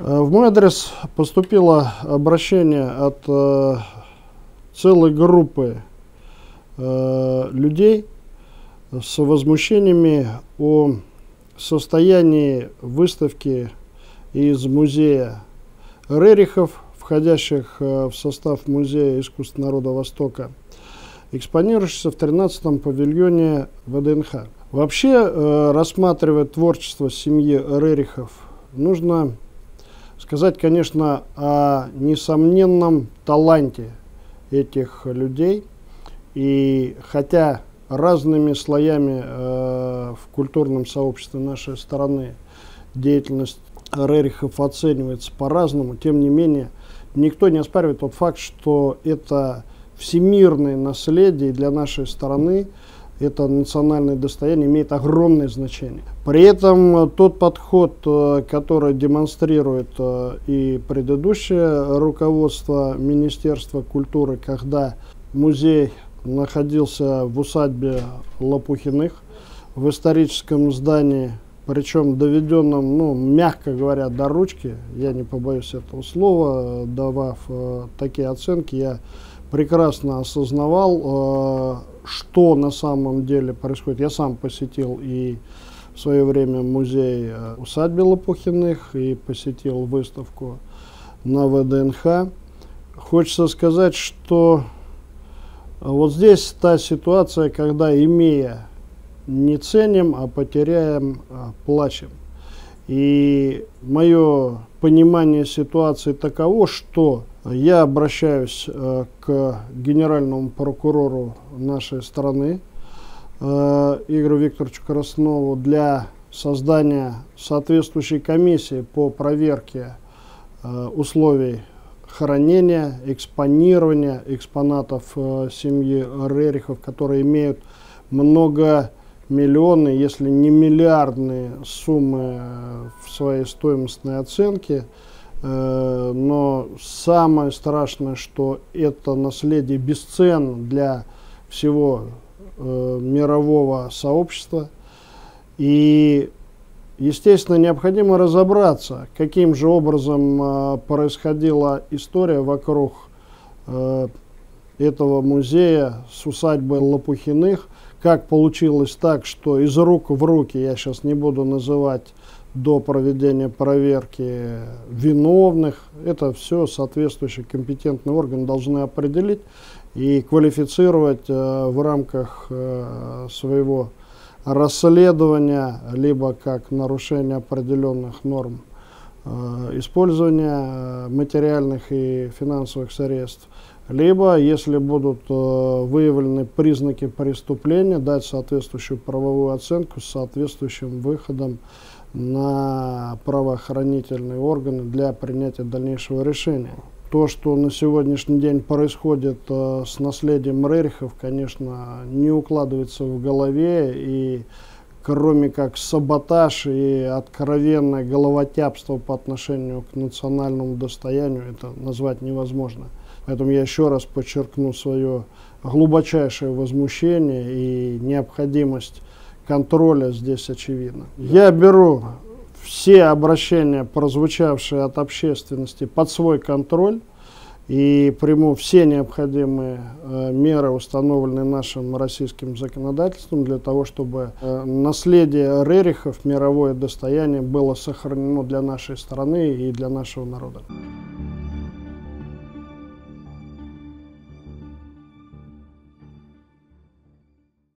В мой адрес поступило обращение от целой группы людей с возмущениями о состоянии выставки из музея Рерихов, входящих в состав Музея искусств народа Востока, экспонирующихся в 13-м павильоне ВДНХ. Вообще, рассматривая творчество семьи Рерихов, нужно сказать, конечно, о несомненном таланте этих людей. И хотя разными слоями в культурном сообществе нашей страны деятельность Рерихов оценивается по-разному, тем не менее, никто не оспаривает тот факт, что это всемирное наследие для нашей страны, это национальное достояние имеет огромное значение. При этом тот подход, который демонстрирует и предыдущее руководство Министерства культуры, когда музей находился в усадьбе Лопухиных, в историческом здании, причем доведенном, ну, мягко говоря, до ручки, я не побоюсь этого слова, давав такие оценки, я прекрасно осознавал, что на самом деле происходит. Я сам посетил и в свое время музей усадьбы Лопухиных, и посетил выставку на ВДНХ. Хочется сказать, что вот здесь та ситуация, когда, имея, не ценим, а потеряем, плачем. И мое понимание ситуации таково, что я обращаюсь к генеральному прокурору нашей страны Игорю Викторовичу Краснову для создания соответствующей комиссии по проверке условий хранения, экспонирования экспонатов семьи Рерихов, которые имеют многомиллионные, если не миллиардные суммы в своей стоимостной оценке. Но самое страшное, что это наследие бесценно для всего мирового сообщества. И, естественно, необходимо разобраться, каким же образом происходила история вокруг этого музея с усадьбой Лопухиных, как получилось так, что из рук в руки, я сейчас не буду называть, до проведения проверки виновных. Это все соответствующие компетентные органы должны определить и квалифицировать в рамках своего расследования либо как нарушение определенных норм использования материальных и финансовых средств, либо, если будут выявлены признаки преступления, дать соответствующую правовую оценку с соответствующим выходом на правоохранительные органы для принятия дальнейшего решения. То, что на сегодняшний день происходит с наследием Рерихов, конечно, не укладывается в голове, и кроме как саботаж и откровенное головотяпство по отношению к национальному достоянию, это назвать невозможно. Поэтому я еще раз подчеркну свое глубочайшее возмущение, и необходимость контроля здесь очевидно. Я беру все обращения, прозвучавшие от общественности, под свой контроль и приму все необходимые меры, установленные нашим российским законодательством, для того, чтобы наследие Рерихов, мировое достояние, было сохранено для нашей страны и для нашего народа.